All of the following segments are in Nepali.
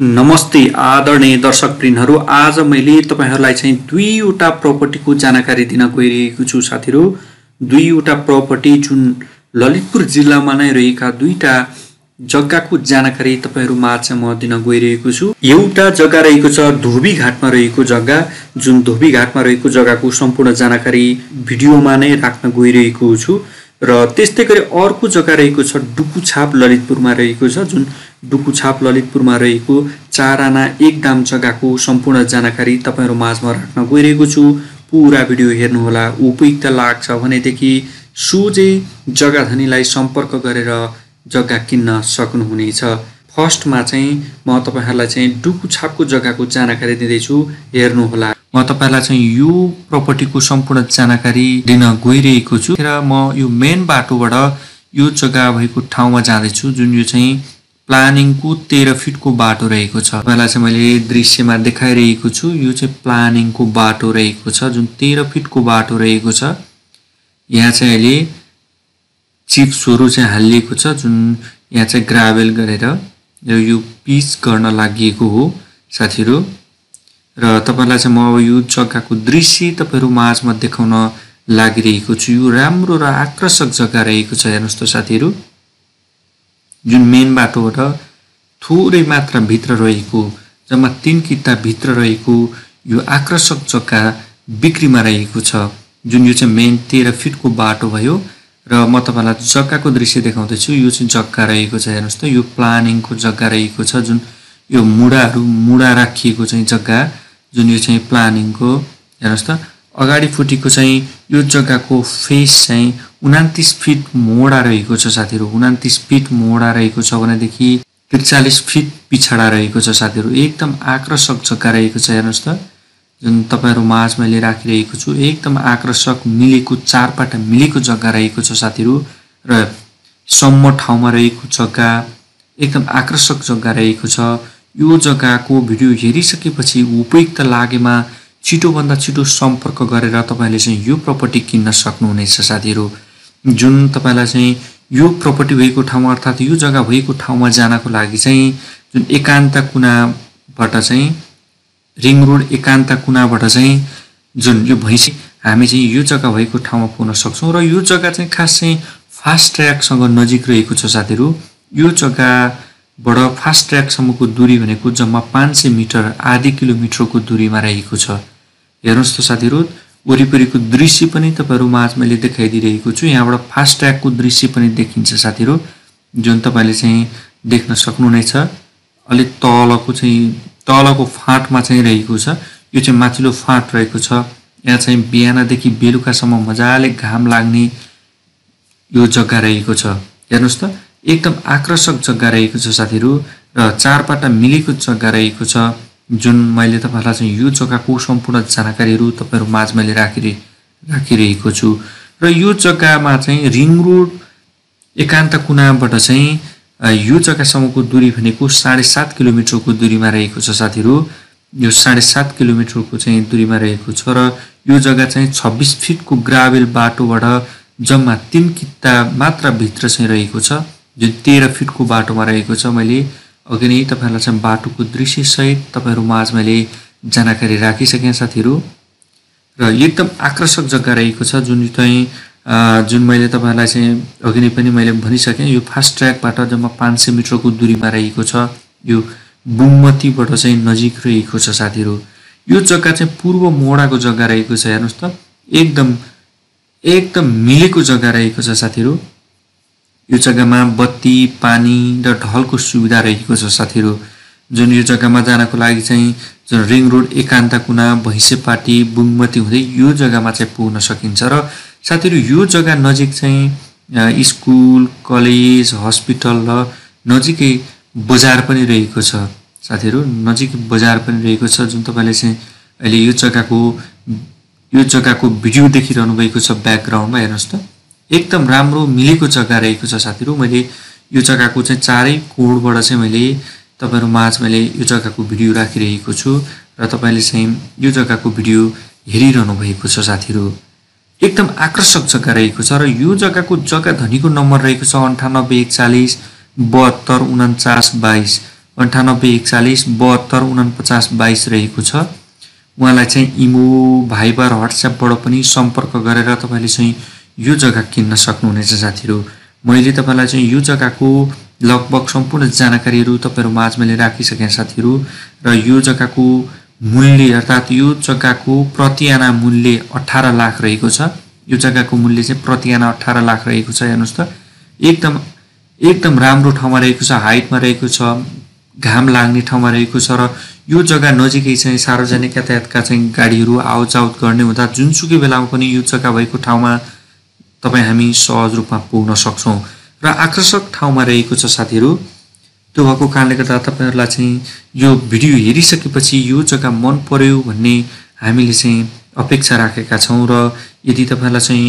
नमस्ते आदरणीय दर्शक प्रियहरु, आज मैले तपाईहरुलाई चाहिँ दुईवटा प्रपर्टीको जानकारी दिन गइरहेको छु। साथीहरु, दुईवटा प्रपर्टी जुन ललितपुर जिल्लामा नै रहेका दुईटा जग्गाको जानकारी तपाईहरुमा आज म दिन गइरहेको छु। एउटा जग्गा रहेको छ धोबी घाटमा रहेको जग्गा, जुन धोबी घाटमा रहेको जग्गाको सम्पूर्ण जानकारी भिडियोमा नै राख्न गइरहेको छु। र त्यस्तै गरी अर्को जग्गा रहेको छ डुकुछाप ललितपुरमा रहेको छ, जुन डुकुछाप ललितपुरमा रहेको ४ आना १ दाम जग्गाको सम्पूर्ण जानकारी तपाईहरु माझमा राख्न गइरहेको छु। पूरा भिडियो हेर्नुहोला। उपयुक्त लाग्छ भनेदेखि सोझै जग्गा धनीलाई सम्पर्क गरेर जग्गा किन्न सक्नुहुनेछ। फर्स्टमा चाहिँ म तपाईहरुलाई चाहिँ डुकुछापको जग्गाको जानकारी दिदै छु, हेर्नुहोला। म तपाईलाई चाहिँ यो प्रपर्टीको सम्पूर्ण जानकारी दिन गइरहेको छु। म यो मेन बाटोबाट यो जग्गा भएको ठाउँमा जाँदै छु, जुन यो चाहिँ प्लानिङको 13 फिटको बाटो रहेको छ। तपाईलाई चाहिँ मैले दृश्यमा देखाइरहेको छु, यो चाहिँ प्लानिङको बाटो रहेको छ, जुन 13 फिटको बाटो रहेको छ। यहाँ चाहिँ अहिले चिप्सहरु चाहिँ हालिएको छ, जुन यहाँ चाहिँ ग्राभेल गरेर यो पिच गर्न लागिएको हो साथीहरु। र तपाईहरुलाई चाहिँ म यो जग्गाको दृश्य तपाईहरु माझमा देखाउन लागिरहेको छु। यो राम्रो र आकर्षक जग्गा रहेको छ। हेर्नुस् त साथीहरु, जुन मेन बाटोबाट थोरै मात्रा भित्र रहेको, जम्मा 3 किता भित्र रहेको यो आकर्षक जग्गा बिक्रीमा रहेको छ, जुन यो चाहिँ मेन 13 फिटको बाटो भयो। र म तपाईहरुलाई जग्गाको दृश्य देखाउँदै छु। यो चाहिँ जग्गा रहेको छ, हेर्नुस् त, यो प्लानिङको जग्गा रहेको छ, जुन यो मुडा राखिएको चाहिँ जग्गा, जुन यो चाहिँ प्लानिङको, हेर्नुस् त, अगाडिपट्टिको चाहिँ यो जग्गाको फेस चाहिँ 29 फिट मोडा रहेको छ साथीहरु। 29 फिट मोडा रहेको छ भनेदेखि 43 फिट पिछडा रहेको छ साथीहरु। एकदम आकर्षक जग्गा रहेको छ, हेर्नुस् त, जुन तपाईहरु माझमा मैले राखिरहेको छु। एकदम आकर्षक मिलेको, चारपाटा मिलेको जग्गा रहेको छ साथीहरु। र सम्म ठाउँमा रहेको जग्गा एकदम आकर्षक जग्गा रहेको छ। यो जग्गाको भिडियो हेरिसकेपछि उपयुक्त लागेमा छिटोभन्दा छिटो सम्पर्क गरेर तपाईले चाहिँ यो प्रपर्टी किन्न सक्नुहुनेछ साथीहरु। जुन तपाईलाई चाहिँ यो प्रपर्टी भएको ठाउँमा, अर्थात यो जग्गा भएको ठाउँमा जानको लागि चाहिँ जुन एकान्त कुनाबाट चाहिँ रिङ रोड एकान्त कुनाबाट चाहिँ जुन यो भैसे हामी चाहिँ यो जग्गा भएको ठाउँमा पुग्न सक्छौं। र यो जग्गा चाहिँ खास चाहिँ फास्ट ट्र्याकसँग नजिक रहेको छ साथीहरु। यो जग्गा बडा फास्ट ट्र्याक सम्मको दूरी भनेको जम्मा 500 मिटर, आधा किलोमिटरको दूरीमा रहेको छ। हेर्नुस् त साथीहरु, वरिपरिको दृश्य पनि तपाईहरु माझमा मैले देखाइदिरहेको छु। यहाँबाट फास्ट ट्र्याकको दृश्य पनि देखिन्छ साथीहरु, जुन तपाईले चाहिँ देख्न सक्नुहुनेछ। अलि तलको फाँटमा चाहिँ रहेको छ, यो चाहिँ माथिल्लो फाँट रहेको छ। यहाँ चाहिँ बिहानदेखि बेलुकासम्म मजाले घाम लाग्ने यो जग्गा रहेको छ। हेर्नुस् त, एकदम आकर्षक जग्गा रहेको छ साथीहरु र चारपाटा मिलेको जग्गा रहेको छ, जुन मैले तपाईहरुलाई चाहिँ यो जग्गाको सम्पूर्ण जानकारीहरु तपाईहरु माझमा मैले राखिरहेको छु। र यो जग्गामा चाहिँ रिङ रोड एकान्त कुनाबाट चाहिँ यो जग्गासम्मको दूरी भनेको 7.5 किलोमिटरको दूरीमा रहेको छ साथीहरु। यो 7.5 किलोमिटरको चाहिँ दूरीमा रहेको छ। र यो जग्गा चाहिँ 26 फिटको ग्राभेल बाटोबाट जम्मा 3 किता मात्र भित्र चाहिँ रहेको छ, जुन 13 फिटको बाटोमा रहेको छ। मैले अघि नै तपाईहरुलाई चाहिँ बाटोको दृश्य सहित तपाईहरु माझ मैले जानकारी राखिसके साथीहरु। र एकदम आकर्षक जग्गा रहेको छ, जुन मैले तपाईहरुलाई चाहिँ अघि नै पनि मैले भनिसके। यो फास्ट ट्र्याकबाट जम्मा 500 मिटरको दूरीमा रहेको छ। यो बुमतीबाट चाहिँ नजिक रहेको छ साथीहरु। यो जग्गा चाहिँ पूर्व मोडाको जग्गा रहेको छ। हेर्नुस् त, एकदम मिलेको जग्गा रहेको छ साथीहरु। यो जग्गामा बत्ती, पानी र ढलको सुविधा रहेको छ साथीहरु। जुन यो जग्गामा जानको लागि चाहिँ जुन रिङ रोड एकान्त कुना, भैसेपाटी, बुङमती हुँदै यो जग्गामा चाहिँ पुग्न सकिन्छ। र साथीहरु, यो जग्गा नजिक चाहिँ स्कुल, कलेज, हस्पिटल र नजिकै बजार पनि रहेको छ साथीहरु। नजिकै बजार पनि रहेको छ, जुन तपाईले चाहिँ अहिले यो जग्गाको भिडियो देखिरहनु भएको छ ब्याकग्राउन्डमा। हेर्नुस् त, एकदम राम्रो मिलेको जग्गा रहेको छ साथीहरु। मैले यो जग्गाको चाहिँ चारै कोणबाट चाहिँ मैले तपाईहरु माझ मैले यो जग्गाको भिडियो राखिरहेको छु र तपाईले चाहिँ यो जग्गाको भिडियो हेरिरहनु भएको छ साथीहरु। एकदम आकर्षक जग्गा रहेको छ। र यो जग्गाको जग्गा धनीको नम्बर रहेको छ 9841 724922। 984142495022 रहेको छ। उहाँलाई चाहिँ इमो, भाइबर, व्हाट्सएपबाट पनि सम्पर्क गरेर तपाईले चाहिँ यो जग्गा किन्न सक्नुहुनेछ। साथीहरु, मैले तपाईलाई चाहिँ यो जग्गाको लगभग सम्पूर्ण जानकारीहरु तपाईहरु माझमा लिएर राखिसकेँ साथीहरु, र यो जग्गाको मूल्य अर्थात यो जग्गाको प्रतिआना मूल्य 18 लाख रहेको छ। यो जग्गाको मूल्य चाहिँ प्रतिआना 18 लाख रहेको छ। हेर्नुस् त, एकदम राम्रो ठाउँमा रहेको छ, हाइटमा रहेको छ, घाम लाग्ने ठाउँमा रहेको छ र यो जग्गा नजिकै चाहिँ सार्वजनिक यातायातका चाहिँ गाडीहरु आउजाउत गर्ने हुँदा जुनसुकै बेलामा पनि यो जग्गा भएको ठाउँमा तपाई हामी सहज रूपमा पुग्न सक्छौं र आकर्षक ठाउँमा रहेको छ साथीहरु। त्यो भएको कारणले गर्दा तपाईहरुलाई चाहिँ यो भिडियो हेरिसकेपछि यो जग्गा मन पर्यो भन्ने हामीले चाहिँ अपेक्षा राखेका छौं र यदि तपाईहरुलाई चाहिँ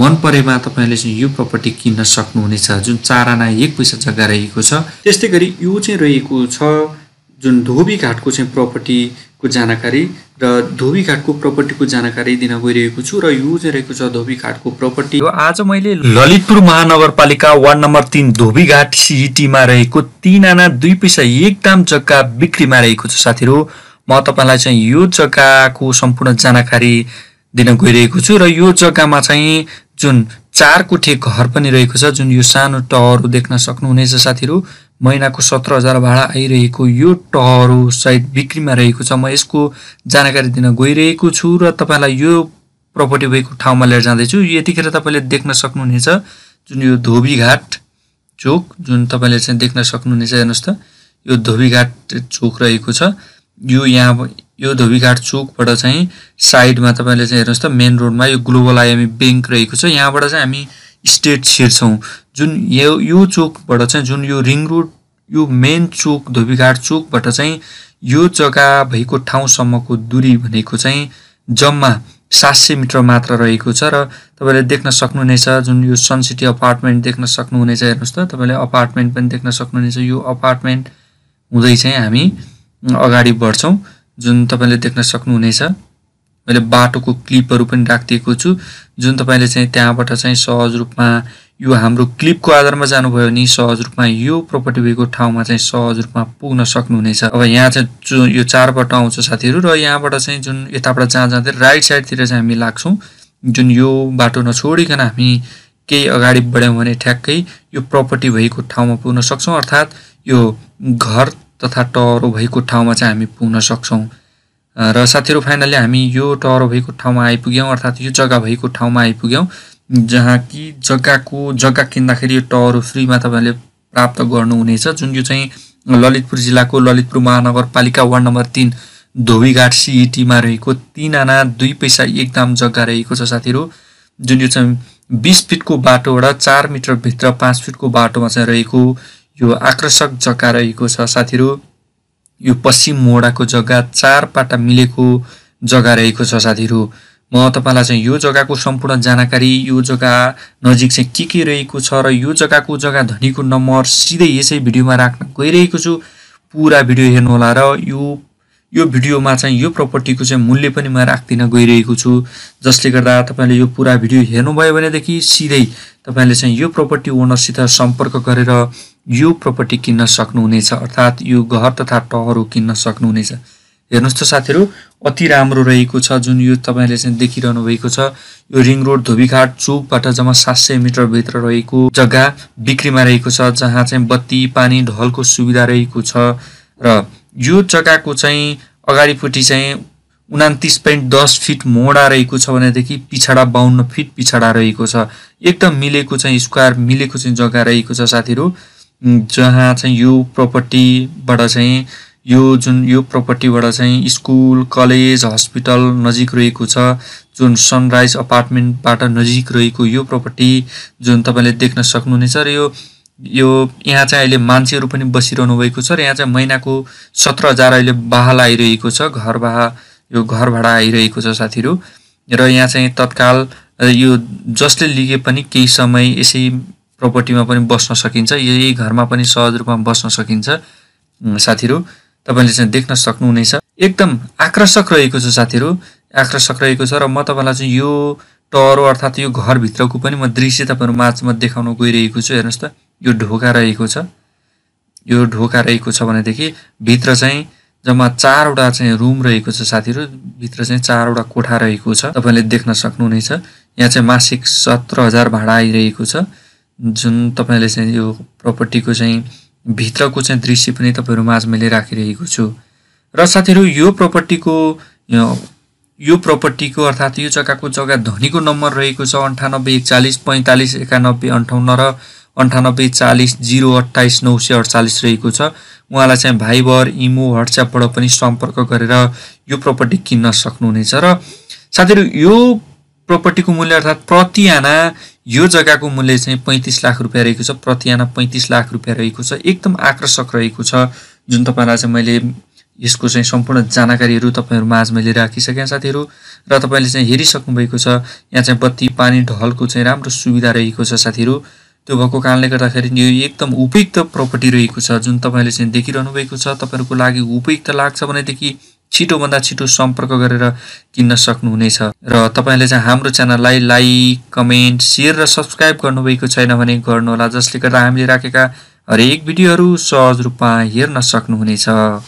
मन परेमा तपाईहरुले चाहिँ यो प्रपर्टी किन्न सक्नुहुनेछ, जुन ४ आना १ पैसा जग्गा रहेको छ। त्यस्तै गरी यो चाहिँ रहेको छ जुन धोबीघाटको चाहिँ प्रपर्टीको जानकारी, र धोबीघाटको प्रपर्टीको जानकारी दिन गइरहेको छु र यो चाहिँ रहेको छ धोबीघाटको प्रपर्टी। आज मैले ललितपुर महानगरपालिका वार्ड नम्बर 3 धोबीघाट सीईटीमा रहेको 3 आना 2 पैसा 1 दाम जग्गा बिक्रीमा रहेको छ। साथीहरु, म तपाईलाई चाहिँ यो जग्गाको सम्पूर्ण जानकारी दिन गइरहेको छु र यो जग्गामा चाहिँ जुन 4 कोठे घर पनि रहेको छ, जुन यो सानो टहरु देख्न सक्नुहुनेछ। साथीहरु, महिनाको 17000 भाडा आइरहेको यो टहरु सहित बिक्रीमा रहेको छ। म यसको जानकारी दिन गइरहेको छु र तपाईलाई यो प्रपर्टी भएको ठाउँमा लिएर जाँदै छु। यतिखेर तपाईले देख्न सक्नुहुनेछ जुन यो धोबीघाट चोक, जुन तपाईले चाहिँ देख्न सक्नुहुनेछ। हेर्नुस् त, यो धोबीघाट चोक रहेको छ। यो यहाँ यो धोबीघाट चोकबाट चाहिँ साइडमा तपाईले चाहिँ हेर्नुस् त, मेन रोडमा यो ग्लोबल आईएमई बैंक रहेको छ। यहाँबाट चाहिँ हामी स्टेट छिर्छौं, जुन यो चोकबाट चाहिँ जुन यो रिङ रोड, यो मेन चोक धोबीघाट चोकबाट चाहिँ यो जग्गा भएको ठाउँसम्मको दूरी भनेको चाहिँ जम्मा 700 मिटर मात्र रहेको छ। र तपाईले देख्न सक्नुहुनेछ जुन यो सन सिटी अपार्टमेन्ट देख्न सक्नुहुनेछ। हेर्नुस् त, तपाईले अपार्टमेन्ट पनि देख्न सक्नुहुनेछ। यो अपार्टमेन्ट हुँदै चाहिँ हामी अगाडि बढ्छौं, जुन तपाईले देख्न सक्नुहुनेछ। मैले बाटोको क्लिपहरु पनि राखिएको छु, जुन तपाईले चाहिँ त्यहाँबाट चाहिँ सहज रूपमा यो हाम्रो क्लिपको आधारमा जानुभयो नि सहज रूपमा यो प्रपर्टी भएको ठाउँमा चाहिँ सहज रूपमा पुग्न सक्नुहुनेछ। अब यहाँ चाहिँ यो 4 बाट आउँछ साथीहरु, र यहाँबाट चाहिँ जुन यताबाट जाँदै राइट साइडतिर चाहिँ हामी लाग्छौं, जुन यो बाटो नछोडिकन हामी केही अगाडि बढ्यौं भने ठ्याक्कै यो प्रपर्टी भएको ठाउँमा पुग्न सक्छौं, अर्थात यो घर तथा टहरो भएको ठाउँमा चाहिँ हामी पुग्न सक्छौं। र साथीहरु, फाइनली हामी यो टहरो भएको ठाउँमा आइपुग्यौं, अर्थात यो जग्गा भएको ठाउँमा आइपुग्यौं, जहाँ कि जग्गा किन्दाखेरि यो टहरो फ्रीमा तपाईले प्राप्त गर्नुहुनेछ, जुन यो चाहिँ ललितपुर जिल्लाको ललितपुर महानगरपालिका वार्ड नम्बर 3 धोबीघाट सीईटी मा रहेको 3 आना 2 पैसा 1 दाम जग्गा रहेको छ। साथीहरु, जुन यो चाहिँ 20 फिटको बाटोबाट 4 मिटर भित्र 5 फिटको बाटोमा चाहिँ रहेको यो आकर्षक जग्गा रहेको छ। साथीहरु, यो पश्चिम मोडाको जग्गा 4 पाटा मिलेको जग्गा रहेको छ। साथीहरु, म तपाईलाई चाहिँ यो जग्गाको सम्पूर्ण जानकारी, यो जग्गा नजिक चाहिँ के रहेको छ र यो जग्गाको जग्गा धनीको नम्बर सिधै यसै भिडियोमा राख्न गइरहेको छु। पूरा भिडियो हेर्नु होला र यो भिडियोमा चाहिँ यो प्रपर्टीको चाहिँ मूल्य पनि म राख्दिन गइरहेको छु, जसले गर्दा तपाईले यो पूरा भिडियो हेर्नु भयो भने देखि सिधै तपाईले चाहिँ यो प्रपर्टी ओनरसित सम्पर्क गरेर यो प्रपर्टी किन्न सक्नुहुनेछ, अर्थात यो घर तथा टहरो किन्न सक्नुहुनेछ। हेर्नुस् त साथीहरु, अति राम्रो रहेको छ, जुन यो तपाईले चाहिँ देखिरहनु भएको छ। यो रिङ रोड धोबीघाट चोकबाट जम्मा 700 मिटर भित्र रहेको जग्गा बिक्रीमा रहेको छ, जहाँ चाहिँ बत्ती, पानी, ढलको सुविधा रहेको छ। र यो जग्गाको चाहिँ अगाडिपटी चाहिँ 29.10 फिट मोडा रहेको छ भने देखि पिछडा 52 फिट पिछडा रहेको छ। एकदम मिलेको चाहिँ स्क्वायर मिलेको चाहिँ जग्गा रहेको छ साथीहरु, जहाँ चाहिँ यो प्रपर्टीबाट चाहिँ स्कुल, कलेज, हस्पिटल नजिक रहेको छ, जुन सनराइज अपार्टमेन्टबाट नजिक रहेको यो प्रपर्टी जुन तपाईले देख्न सक्नुहुनेछ। र यो यहाँ चाहिँ अहिले मान्छेहरु पनि बसिरहनु भएको छ, र यहाँ चाहिँ महिनाको 17000 अहिले बहाल आइरहेको छ, घर भाडा आइरहेको छ साथीहरु। र यहाँ चाहिँ तत्काल यो जसले लिए पनि केही समय यसै प्रपर्टीमा पनि बस्न सकिन्छ, यही घरमा पनि सहज रूपमा बस्न सकिन्छ। साथीहरु, तपाईले चाहिँ देख्न सक्नुहुनेछ, एकदम आकर्षक रहेको छ। साथीहरु, आकर्षक रहेको छ, र म तपाईलाई चाहिँ यो टहरो अर्थात यो घर भित्रको पनि म दृश्य तपाईहरु माझमा देखाउन गइरहेको छु। हेर्नुस् त, यो ढोका रहेको छ, यो ढोका रहेको छ भनेदेखि भित्र चाहिँ जम्मा 4 वटा चाहिँ रुम रहेको छ साथीहरु। भित्र चाहिँ 4 वटा कोठा रहेको छ। तपाईले देख्न सक्नुहुनेछ यहाँ चाहिँ मासिक 17,000 भाडा आइरहेको छ। जुन तपाईले चाहिँ यो प्रपर्टीको चाहिँ भित्रको चाहिँ दृश्य पनि तपाईहरु माझमा राखिरहेको छु। र साथीहरु यो प्रपर्टीको अर्थात यो जग्गाको जग्गा धनीको नम्बर रहेको छ 9814455158 र 9840288948 रहेको छ। उहाँलाई चाहिँ भाइबर, इमो, व्हाट्सएपबाट पनि सम्पर्क गरेर यो प्रपर्टी किन्न सक्नुहुनेछ। र साथीहरु यो प्रपर्टीको मूल्य अर्थात प्रति आना यो जग्गाको मूल्य चाहिँ 35 लाख रुपैयाँ रहेको छ। प्रति आना 35 लाख रुपैयाँ रहेको छ। एकदम आकर्षक रहेको छ। जुन तपाईहरुलाई चाहिँ मैले यसको चाहिँ सम्पूर्ण जानकारीहरु तपाईहरु माझमा राखिसकेँ साथीहरु। र तपाईले चाहिँ हेरिसक्नु भएको छ यहाँ चाहिँ बत्ती, पानी, ढलको चाहिँ राम्रो सुविधा रहेको छ साथीहरु। त्यो भएको कारणले गर्दाखेरि यो एकदम उपयुक्त प्रपर्टी रहेको छ। जुन तपाईले चाहिँ देखिरहनु भएको छ तपाईहरुको लागि उपयुक्त लाग्छ भनेदेखि छिटो भन्दा छिटो सम्पर्क गरेर किन्न सक्नुहुनेछ। र तपाईले चाहिँ हाम्रो च्यानललाई लाइक, कमेन्ट, शेयर र सब्स्क्राइब गर्नुभएको छैन भने गर्नुहोला, जसले गर्दा हामीले राखेका हरेक भिडियोहरु सहज रूपमा हेर्न सक्नुहुनेछ।